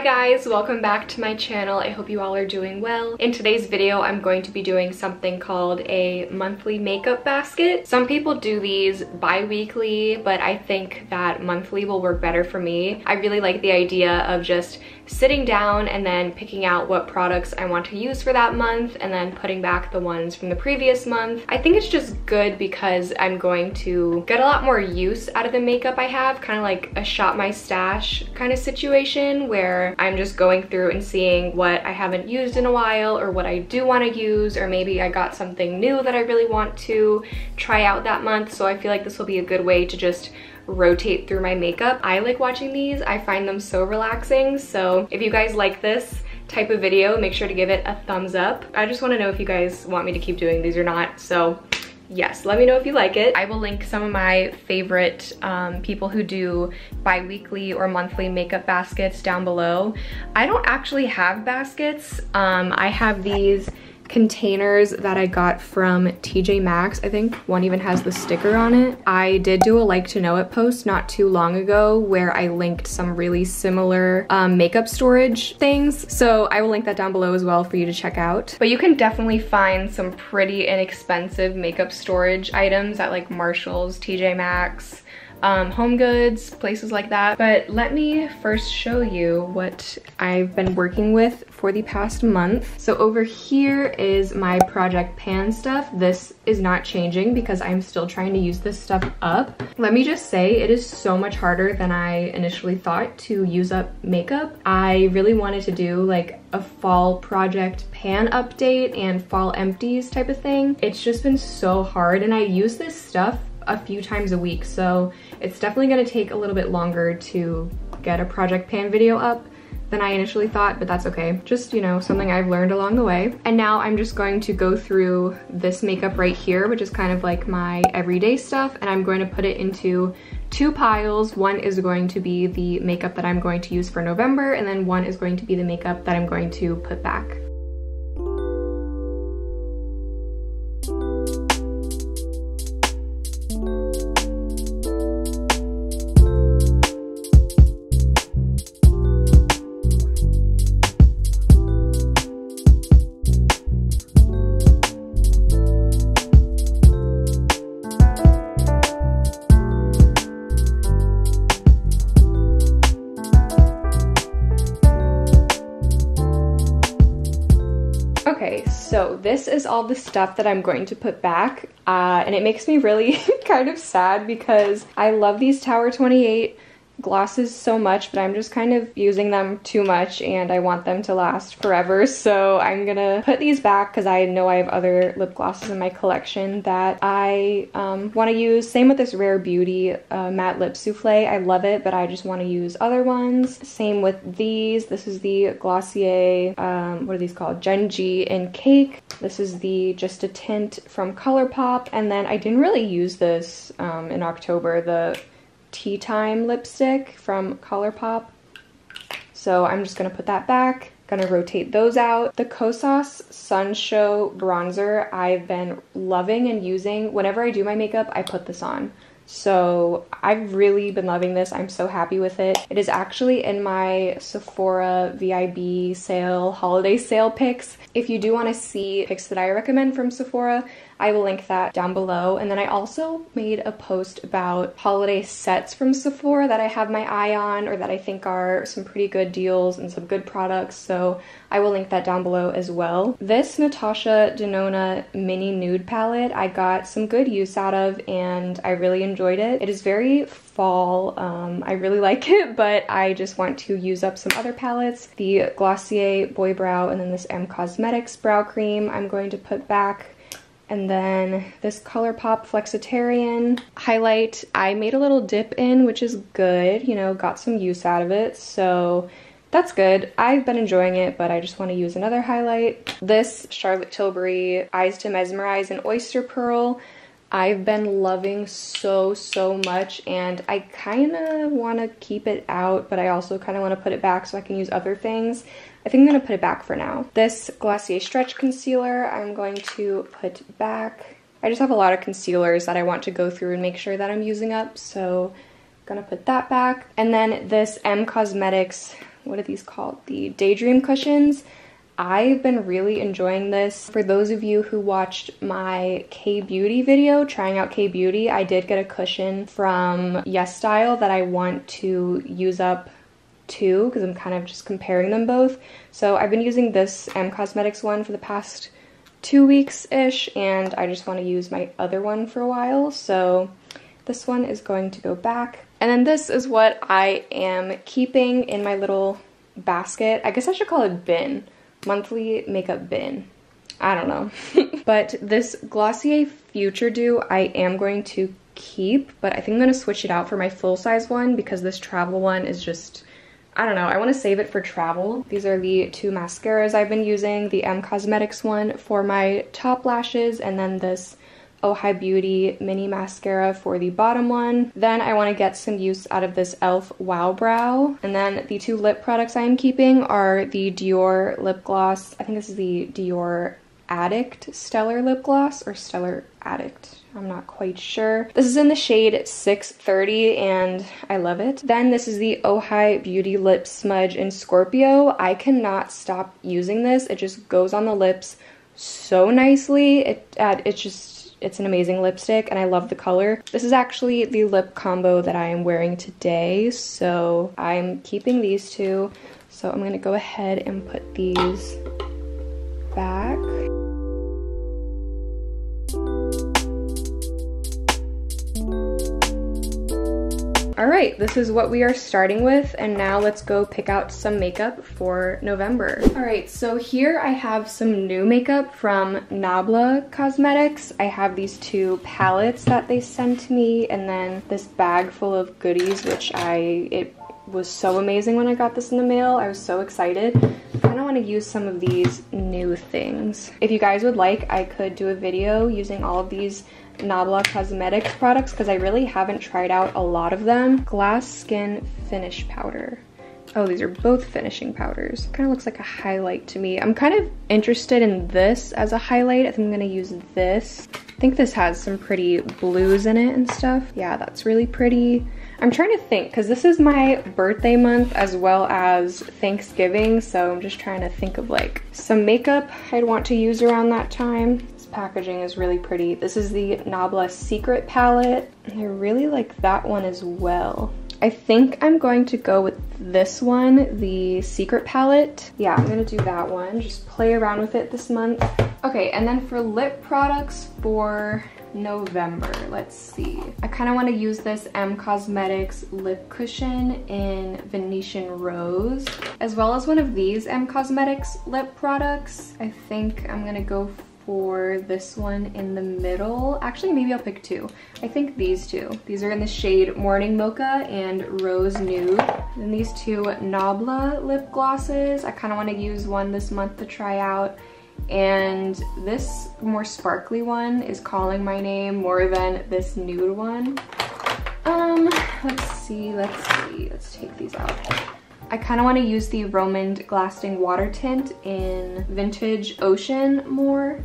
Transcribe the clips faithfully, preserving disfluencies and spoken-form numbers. Hi guys, welcome back to my channel. I hope you all are doing well. In today's video, I'm going to be doing something called a monthly makeup basket. Some people do these bi-weekly, but I think that monthly will work better for me. I really like the idea of just sitting down and then picking out what products I want to use for that month and then putting back the ones from the previous month. I think it's just good because I'm going to get a lot more use out of the makeup I have, kind of like a shop my stash kind of situation where I'm just going through and seeing what I haven't used in a while or what I do want to use, or maybe I got something new that I really want to try out that month. So I feel like this will be a good way to just rotate through my makeup. I like watching these. I find them so relaxing. So if you guys like this type of video, make sure to give it a thumbs up. I just want to know if you guys want me to keep doing these or not. So yes, let me know if you like it. I will link some of my favorite um, people who do bi-weekly or monthly makeup baskets down below. I don't actually have baskets. Um, I have these containers that I got from T J Maxx. I think one even has the sticker on it. I did do a like to know it post not too long ago where I linked some really similar um, makeup storage things. So I will link that down below as well for you to check out. But you can definitely find some pretty inexpensive makeup storage items at like Marshall's, T J Maxx, um, Home Goods, places like that. But let me first show you what I've been working with for the past month. So over here is my Project Pan stuff. This is not changing because I'm still trying to use this stuff up. Let me just say, it is so much harder than I initially thought to use up makeup. I really wanted to do like a fall Project Pan update and fall empties type of thing. It's just been so hard, and I use this stuff a few times a week, so it's definitely gonna take a little bit longer to get a Project Pan video up than I initially thought, but that's okay. Just, you know, something I've learned along the way. And now I'm just going to go through this makeup right here, which is kind of like my everyday stuff, and I'm going to put it into two piles. One is going to be the makeup that I'm going to use for November, and then one is going to be the makeup that I'm going to put back. This is all the stuff that I'm going to put back, uh, and it makes me really kind of sad because I love these Tower twenty-eight glosses so much, but I'm just kind of using them too much and I want them to last forever, so I'm gonna put these back because I know I have other lip glosses in my collection that I um, want to use. Same with this Rare Beauty uh, matte lip souffle. I love it, but I just want to use other ones. Same with these. This is the Glossier um, what are these called? Gen G in Cake. This is the Just a Tint from ColourPop, and then I didn't really use this um, in October, the Tea Time lipstick from ColourPop, so I'm just gonna put that back. Gonna rotate those out. The Kosas Sunshow bronzer I've been loving and using. Whenever I do my makeup, I put this on, so I've really been loving this. I'm so happy with it. It is actually in my Sephora V I B sale, holiday sale picks. If you do want to see picks that I recommend from Sephora, I will link that down below. And then I also made a post about holiday sets from Sephora that I have my eye on, or that I think are some pretty good deals and some good products, so I will link that down below as well. This Natasha Denona mini nude palette I got some good use out of and I really enjoyed it. It is very fall. Um, I really like it, but I just want to use up some other palettes. The Glossier Boy Brow and then this E M Cosmetics Brow Cream I'm going to put back. And then this ColourPop Flexitarian highlight I made a little dip in, which is good, you know, got some use out of it, so that's good. I've been enjoying it, but I just want to use another highlight. This Charlotte Tilbury Eyes to Mesmerize and Oyster Pearl I've been loving so, so much, and I kind of want to keep it out, but I also kind of want to put it back so I can use other things. I think I'm going to put it back for now. This Glossier Stretch Concealer I'm going to put back. I just have a lot of concealers that I want to go through and make sure that I'm using up, so I'm going to put that back. And then this E M Cosmetics what are these called? The Daydream Cushions. I've been really enjoying this. For those of you who watched my K-Beauty video, trying out K-Beauty, I did get a cushion from YesStyle that I want to use up too, because I'm kind of just comparing them both. So I've been using this E M Cosmetics one for the past two weeks-ish, and I just want to use my other one for a while, so this one is going to go back. And then this is what I am keeping in my little basket. I guess I should call it bin. Monthly makeup bin. I don't know. But this Glossier Future Dew I am going to keep, but I think I'm going to switch it out for my full-size one because this travel one is just, I don't know, I want to save it for travel. These are the two mascaras I've been using, the E M Cosmetics one for my top lashes, and then this Ohi Beauty mini mascara for the bottom one. Then I want to get some use out of this e l f. Wow Brow. And then the two lip products I am keeping are the Dior lip gloss. I think this is the Dior Addict Stellar Lip Gloss or Stellar Addict. I'm not quite sure. This is in the shade six thirty and I love it. Then this is the Ohi Beauty Lip Smudge in Scorpio. I cannot stop using this. It just goes on the lips so nicely. It, uh, it just... It's an amazing lipstick and I love the color. This is actually the lip combo that I am wearing today, so I'm keeping these two. So I'm gonna go ahead and put these back. All right, this is what we are starting with, and now let's go pick out some makeup for November. All right, so here I have some new makeup from Nabla Cosmetics. I have these two palettes that they sent to me, and then this bag full of goodies, which I, it was so amazing when I got this in the mail. I was so excited. I kind of want to use some of these new things. If you guys would like, I could do a video using all of these Nabla Cosmetics products because I really haven't tried out a lot of them. Glass Skin Finish Powder. Oh, these are both finishing powders. Kind of looks like a highlight to me. I'm kind of interested in this as a highlight. I think I'm gonna use this. I think this has some pretty blues in it and stuff. Yeah, that's really pretty. I'm trying to think because this is my birthday month as well as Thanksgiving, so I'm just trying to think of like some makeup I'd want to use around that time. Packaging is really pretty. This is the Nabla Secret palette. I really like that one as well. I think I'm going to go with this one, the Secret palette. Yeah, I'm gonna do that one. Just play around with it this month. Okay, and then for lip products for November, let's see. I kind of want to use this E M Cosmetics lip cushion in Venetian Rose, as well as one of these E M Cosmetics lip products. I think I'm gonna go for for this one in the middle. Actually, maybe I'll pick two. I think these two. These are in the shade Morning Mocha and Rose Nude. And these two Nabla lip glosses. I kind of want to use one this month to try out. And this more sparkly one is calling my name more than this nude one. Um, let's see, let's see. Let's take these out. I kind of want to use the Romand Glasting Water Tint in Vintage Ocean more.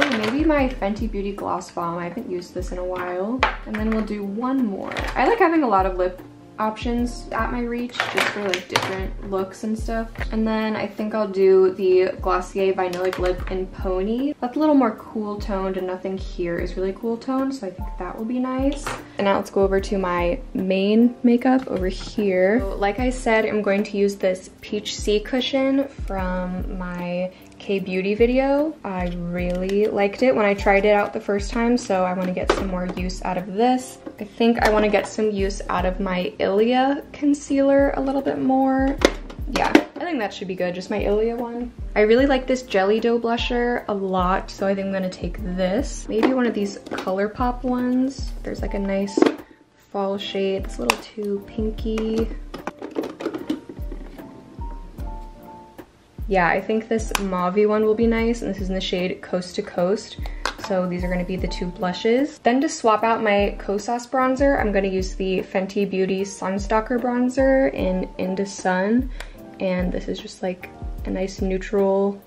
Oh, maybe my Fenty Beauty Gloss Bomb. I haven't used this in a while. And then we'll do one more. I like having a lot of lip options at my reach just for like different looks and stuff. And then I think I'll do the Glossier Vinylic Lip in Pony. That's a little more cool toned and nothing here is really cool toned, so I think that will be nice. And now let's go over to my main makeup over here. So, like I said, I'm going to use this Peach Sea Cushion from my K-Beauty video. I really liked it when I tried it out the first time, so I want to get some more use out of this. I think I want to get some use out of my Ilia concealer a little bit more. Yeah, I think that should be good, just my Ilia one. I really like this Jelly Dough blusher a lot, so I think I'm going to take this. Maybe one of these ColourPop ones. There's like a nice fall shade. It's a little too pinky. Yeah, I think this mauve-y one will be nice, and this is in the shade Coast to Coast. So these are gonna be the two blushes. Then to swap out my Kosas bronzer, I'm gonna use the Fenty Beauty Sunstalker bronzer in Into Sun. And this is just like a nice neutral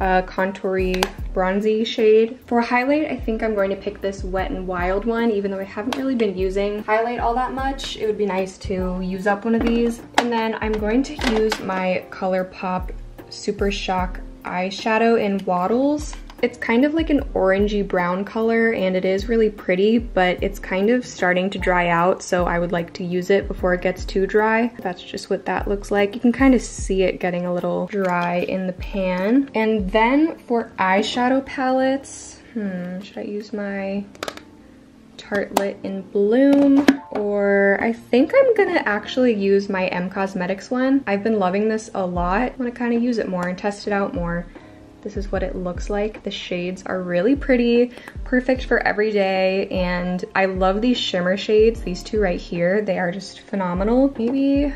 a contoury bronzy shade. For highlight, I think I'm going to pick this Wet and Wild one, even though I haven't really been using highlight all that much. It would be nice to use up one of these. And then I'm going to use my ColourPop Super Shock eyeshadow in Wattles. It's kind of like an orangey brown color and it is really pretty, but it's kind of starting to dry out, so I would like to use it before it gets too dry. That's just what that looks like. You can kind of see it getting a little dry in the pan. And then for eyeshadow palettes, hmm, should I use my Tartlet in Bloom, or I think I'm gonna actually use my E M Cosmetics one. I've been loving this a lot. I wanna kind of use it more and test it out more. This is what it looks like. The shades are really pretty, perfect for every day, and I love these shimmer shades, these two right here. They are just phenomenal. Maybe,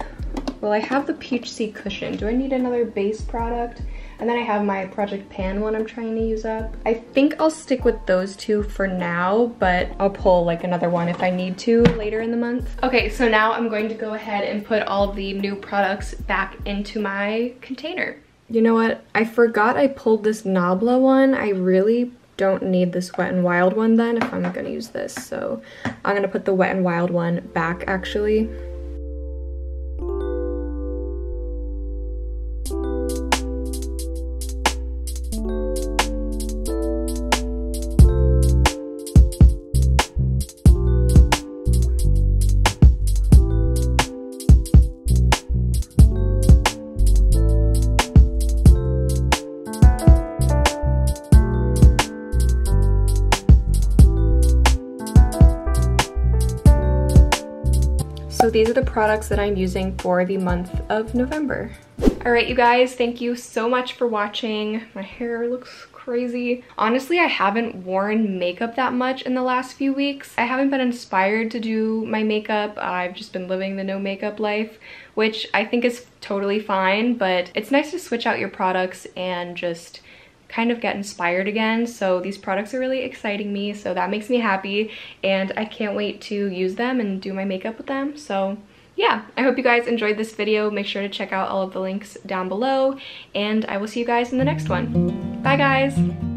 well, I have the Peach Sea Cushion. Do I need another base product? And then I have my Project Pan one I'm trying to use up. I think I'll stick with those two for now, but I'll pull like another one if I need to later in the month. Okay, so now I'm going to go ahead and put all the new products back into my container. You know what? I forgot I pulled this Nabla one. I really don't need this Wet and Wild one then if I'm gonna use this. So I'm gonna put the Wet and Wild one back actually. So these are the products that I'm using for the month of November. All right, you guys, thank you so much for watching. My hair looks crazy. Honestly, I haven't worn makeup that much in the last few weeks. I haven't been inspired to do my makeup. I've just been living the no makeup life, which I think is totally fine, but it's nice to switch out your products and just kind of get inspired again. So these products are really exciting me, so that makes me happy, and I can't wait to use them and do my makeup with them. So yeah, I hope you guys enjoyed this video. Make sure to check out all of the links down below, and I will see you guys in the next one. Bye guys.